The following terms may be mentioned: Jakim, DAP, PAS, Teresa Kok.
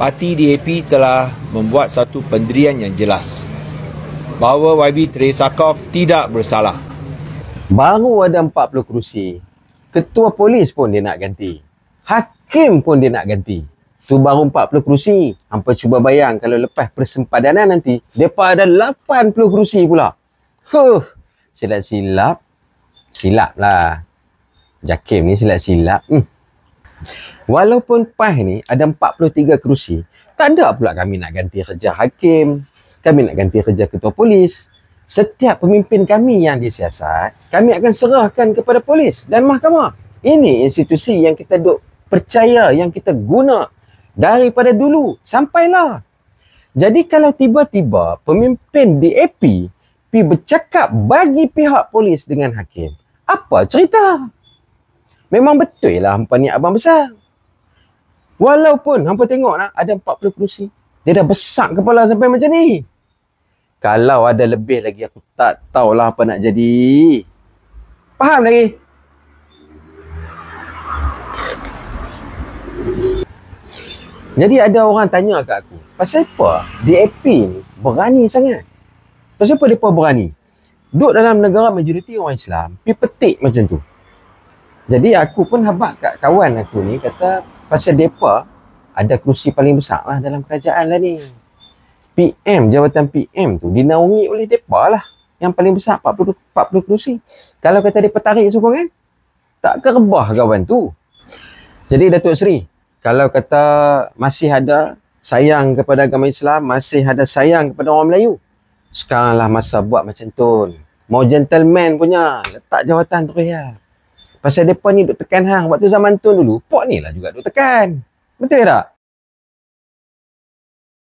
parti DAP telah membuat satu pendirian yang jelas bahawa YB Teresa Kok tidak bersalah. Baru ada 40 kerusi, ketua polis pun dia nak ganti, hakim pun dia nak ganti. Tu baru 40 kerusi. Hampa cuba bayang kalau lepas persempadanan nanti, mereka ada 80 kerusi pula. Huh, silap-silap lah. Jakim ni silap-silap. Walaupun PAS ni ada 43 kerusi, tak ada pula kami nak ganti kerja hakim, kami nak ganti kerja ketua polis. Setiap pemimpin kami yang disiasat, kami akan serahkan kepada polis dan mahkamah. Ini institusi yang kita duk percaya, yang kita guna daripada dulu sampailah. Jadi kalau tiba-tiba pemimpin DAP pergi bercakap bagi pihak polis dengan hakim, apa cerita? Memang betul lah hampa ni abang besar. Walaupun hampa tengok lah ada 40 kerusi, dia dah besar kepala sampai macam ni. Kalau ada lebih lagi aku tak tahulah apa nak jadi. Faham lagi? Jadi ada orang tanya kat aku, pasal apa DAP ni berani sangat? Pasal apa mereka berani? Duduk dalam negara majoriti orang Islam, pergi petik macam tu. Jadi aku pun habaq kat kawan aku ni, kata pasal depa ada kerusi paling besar lah dalam kerajaan lah ni. PM, jawatan PM tu dinaungi oleh depa lah yang paling besar, 40 kerusi. Kalau kata depa tarik sokongan, tak kerbah kawan tu. Jadi Datuk Seri, kalau kata masih ada sayang kepada agama Islam, masih ada sayang kepada orang Melayu, sekaranglah masa buat macam tu. Mau gentleman punya, letak jawatan terus ya. Pasal mereka ni duk tekan hang. Waktu zaman tu dulu, pok ni lah juga duk tekan. Betul tak?